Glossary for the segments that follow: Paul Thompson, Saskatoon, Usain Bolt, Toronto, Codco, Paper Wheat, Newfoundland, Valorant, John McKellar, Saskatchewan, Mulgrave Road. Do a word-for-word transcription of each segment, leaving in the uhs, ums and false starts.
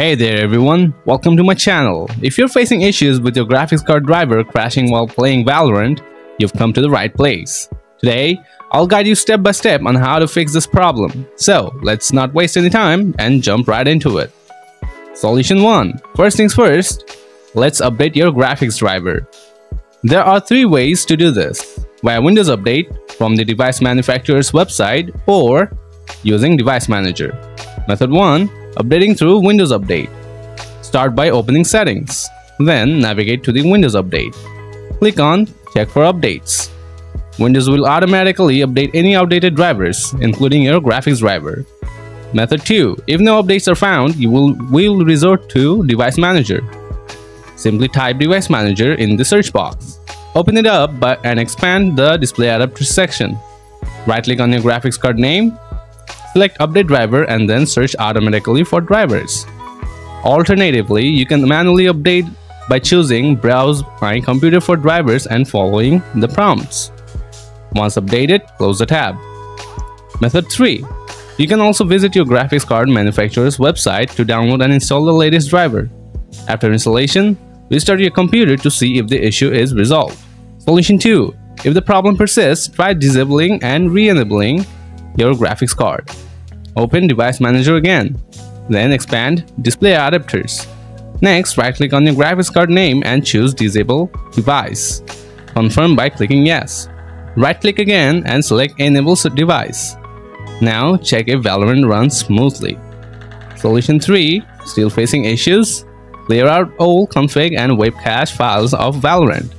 Hey there everyone, welcome to my channel. If you're facing issues with your graphics card driver crashing while playing Valorant, you've come to the right place. Today, I'll guide you step by step on how to fix this problem. So let's not waste any time and jump right into it. Solution one. First things first, let's update your graphics driver. There are three ways to do this: via Windows Update, from the device manufacturer's website, or using Device Manager. Method one. Updating through Windows Update. Start by opening Settings. Then navigate to the Windows Update. Click on Check for Updates. Windows will automatically update any outdated drivers, including your graphics driver. Method two. If no updates are found, you will, will resort to Device Manager. Simply type Device Manager in the search box. Open it up by, and expand the Display Adapter section. Right-click on your graphics card name. Select Update Driver and then search automatically for drivers. Alternatively, you can manually update by choosing Browse My Computer for Drivers and following the prompts. Once updated, close the tab. Method three. You can also visit your graphics card manufacturer's website to download and install the latest driver. After installation, restart your computer to see if the issue is resolved. Solution two. If the problem persists, try disabling and re-enabling your graphics card. Open Device Manager again, then expand Display Adapters. Next, right-click on your graphics card name and choose Disable Device. Confirm by clicking Yes. Right-click again and select Enable Device. Now, check if Valorant runs smoothly. Solution three. Still facing issues? Clear out all config and web cache files of Valorant.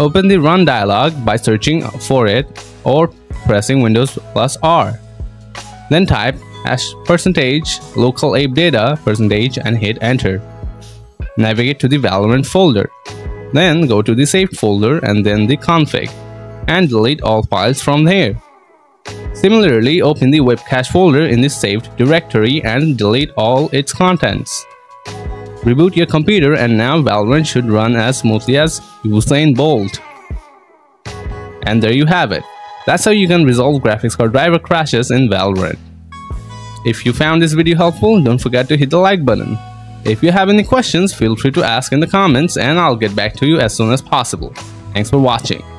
Open the Run dialog by searching for it or pressing Windows plus R. Then type hash percentage local ape data percentage and hit enter. Navigate to the Valorant folder. Then go to the saved folder and then the config and delete all files from there. Similarly, open the web cache folder in the saved directory and delete all its contents. Reboot your computer and now Valorant should run as smoothly as Usain Bolt. And there you have it. That's how you can resolve graphics card driver crashes in Valorant. If you found this video helpful, don't forget to hit the like button. If you have any questions, feel free to ask in the comments and I'll get back to you as soon as possible. Thanks for watching.